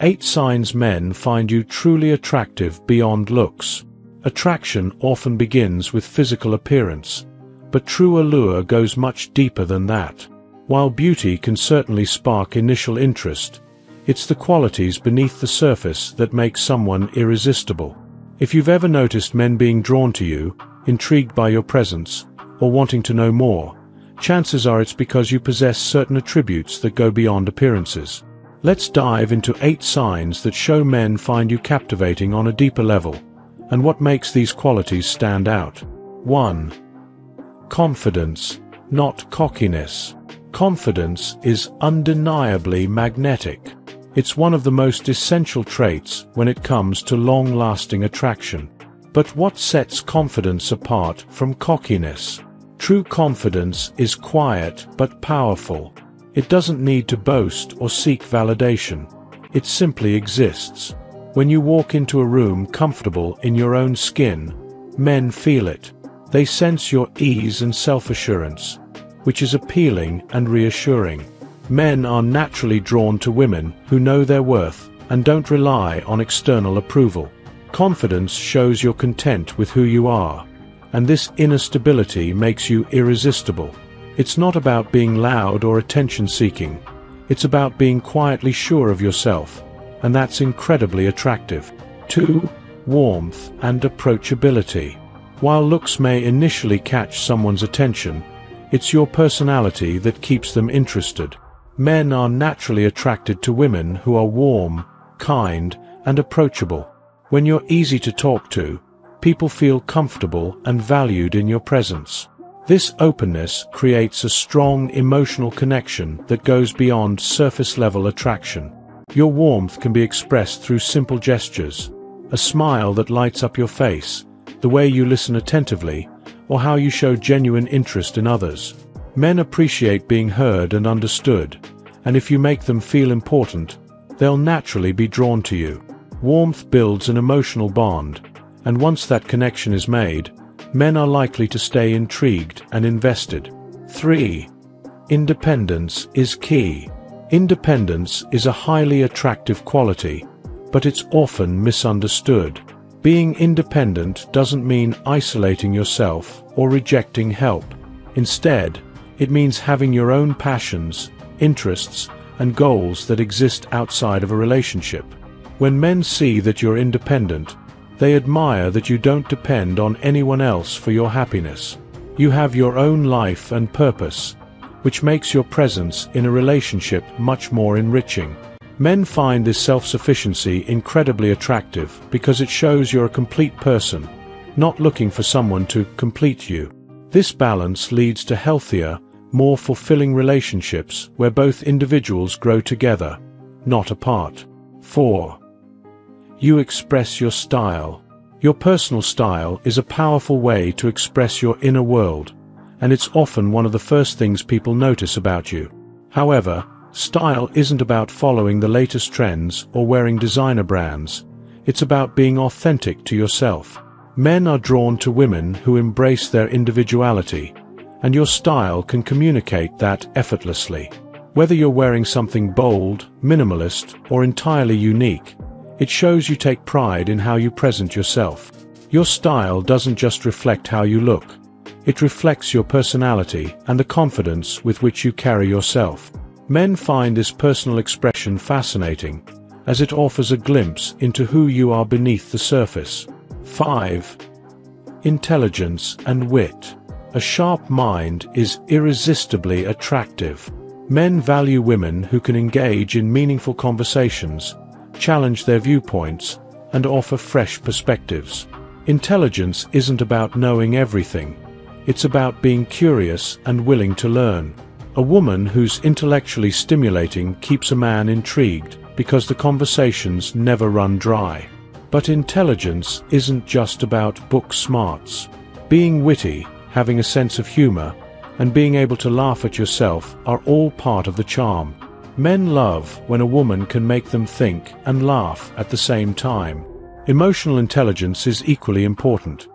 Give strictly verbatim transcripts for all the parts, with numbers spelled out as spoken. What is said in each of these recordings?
Eight signs men find you truly attractive beyond looks. Attraction often begins with physical appearance, but true allure goes much deeper than that. While beauty can certainly spark initial interest, it's the qualities beneath the surface that make someone irresistible. If you've ever noticed men being drawn to you, intrigued by your presence, or wanting to know more, chances are it's because you possess certain attributes that go beyond appearances. Let's dive into eight signs that show men find you captivating on a deeper level, and what makes these qualities stand out. one. Confidence, not cockiness. Confidence is undeniably magnetic. It's one of the most essential traits when it comes to long-lasting attraction. But what sets confidence apart from cockiness? True confidence is quiet but powerful. It doesn't need to boast or seek validation. It simply exists. When you walk into a room comfortable in your own skin, men feel it. They sense your ease and self-assurance, which is appealing and reassuring. Men are naturally drawn to women who know their worth and don't rely on external approval. Confidence shows you're content with who you are, and this inner stability makes you irresistible. It's not about being loud or attention-seeking. It's about being quietly sure of yourself, and that's incredibly attractive. two. Warmth and approachability. While looks may initially catch someone's attention, it's your personality that keeps them interested. Men are naturally attracted to women who are warm, kind, and approachable. When you're easy to talk to, people feel comfortable and valued in your presence. This openness creates a strong emotional connection that goes beyond surface-level attraction. Your warmth can be expressed through simple gestures, a smile that lights up your face, the way you listen attentively, or how you show genuine interest in others. Men appreciate being heard and understood, and if you make them feel important, they'll naturally be drawn to you. Warmth builds an emotional bond, and once that connection is made, men are likely to stay intrigued and invested. three. Independence is key. Independence is a highly attractive quality, but it's often misunderstood. Being independent doesn't mean isolating yourself or rejecting help. Instead, it means having your own passions, interests, and goals that exist outside of a relationship. When men see that you're independent, they admire that you don't depend on anyone else for your happiness. You have your own life and purpose, which makes your presence in a relationship much more enriching. Men find this self-sufficiency incredibly attractive because it shows you're a complete person, not looking for someone to complete you. This balance leads to healthier, more fulfilling relationships where both individuals grow together, not apart. four. You express your style. Your personal style is a powerful way to express your inner world, and it's often one of the first things people notice about you. However, style isn't about following the latest trends or wearing designer brands. It's about being authentic to yourself. Men are drawn to women who embrace their individuality, and your style can communicate that effortlessly. Whether you're wearing something bold, minimalist, or entirely unique, it shows you take pride in how you present yourself. Your style doesn't just reflect how you look. It reflects your personality and the confidence with which you carry yourself. Men find this personal expression fascinating, as it offers a glimpse into who you are beneath the surface. five. Intelligence and wit. A sharp mind is irresistibly attractive. Men value women who can engage in meaningful conversations, challenge their viewpoints, and offer fresh perspectives. Intelligence isn't about knowing everything. It's about being curious and willing to learn. A woman who's intellectually stimulating keeps a man intrigued because the conversations never run dry. But intelligence isn't just about book smarts. Being witty, having a sense of humor, and being able to laugh at yourself are all part of the charm. Men love when a woman can make them think and laugh at the same time. Emotional intelligence is equally important.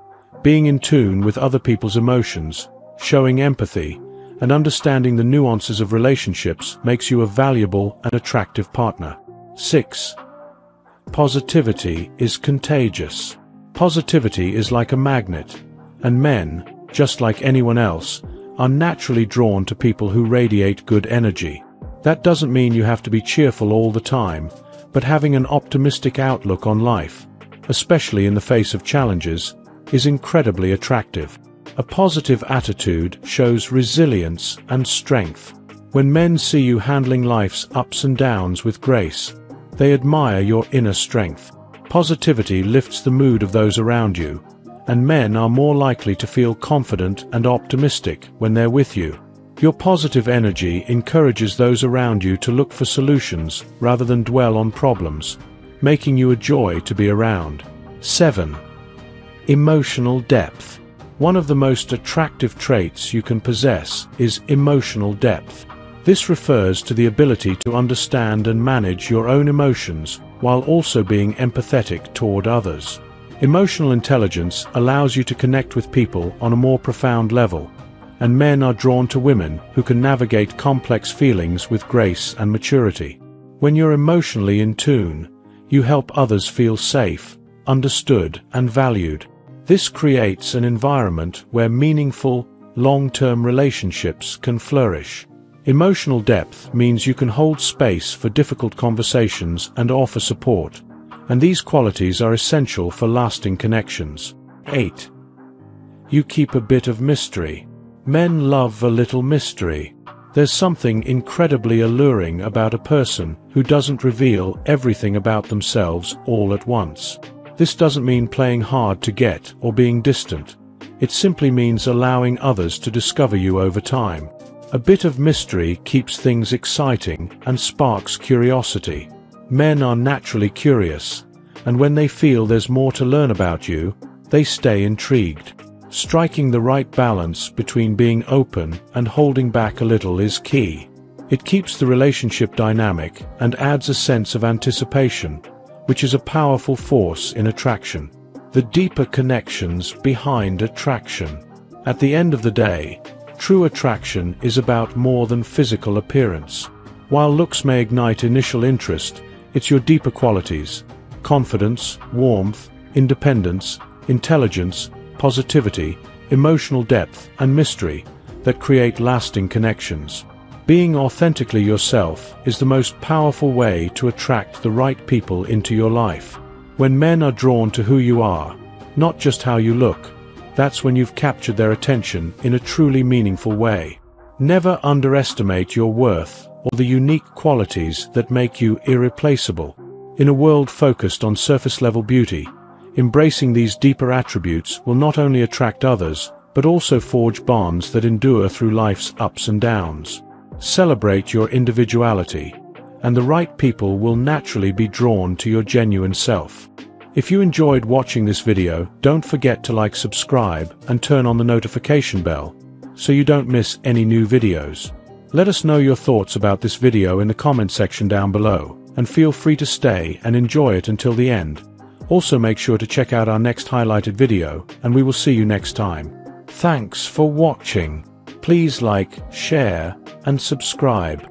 Being in tune with other people's emotions, showing empathy, and understanding the nuances of relationships makes you a valuable and attractive partner. six. Positivity is contagious. Positivity is like a magnet, and men, just like anyone else, are naturally drawn to people who radiate good energy. That doesn't mean you have to be cheerful all the time, but having an optimistic outlook on life, especially in the face of challenges, is incredibly attractive. A positive attitude shows resilience and strength. When men see you handling life's ups and downs with grace, they admire your inner strength. Positivity lifts the mood of those around you, and men are more likely to feel confident and optimistic when they're with you. Your positive energy encourages those around you to look for solutions rather than dwell on problems, making you a joy to be around. seven. Emotional depth. One of the most attractive traits you can possess is emotional depth. This refers to the ability to understand and manage your own emotions while also being empathetic toward others. Emotional intelligence allows you to connect with people on a more profound level, and men are drawn to women who can navigate complex feelings with grace and maturity. When you're emotionally in tune, you help others feel safe, understood, and valued. This creates an environment where meaningful, long-term relationships can flourish. Emotional depth means you can hold space for difficult conversations and offer support, and these qualities are essential for lasting connections. eight. You keep a bit of mystery. Men love a little mystery. There's something incredibly alluring about a person who doesn't reveal everything about themselves all at once. This doesn't mean playing hard to get or being distant. It simply means allowing others to discover you over time. A bit of mystery keeps things exciting and sparks curiosity. Men are naturally curious, and when they feel there's more to learn about you, they stay intrigued. Striking the right balance between being open and holding back a little is key. It keeps the relationship dynamic and adds a sense of anticipation, which is a powerful force in attraction. The deeper connections behind attraction. At the end of the day, true attraction is about more than physical appearance. While looks may ignite initial interest, it's your deeper qualities: confidence, warmth, independence, intelligence, positivity, emotional depth, and mystery that create lasting connections. Being authentically yourself is the most powerful way to attract the right people into your life. When men are drawn to who you are, not just how you look, that's when you've captured their attention in a truly meaningful way. Never underestimate your worth or the unique qualities that make you irreplaceable. In a world focused on surface-level beauty, embracing these deeper attributes will not only attract others, but also forge bonds that endure through life's ups and downs. Celebrate your individuality, and the right people will naturally be drawn to your genuine self. If you enjoyed watching this video, don't forget to like, subscribe, and turn on the notification bell, so you don't miss any new videos. Let us know your thoughts about this video in the comment section down below, and feel free to stay and enjoy it until the end. Also make sure to check out our next highlighted video, and we will see you next time. Thanks for watching. Please like, share, and subscribe.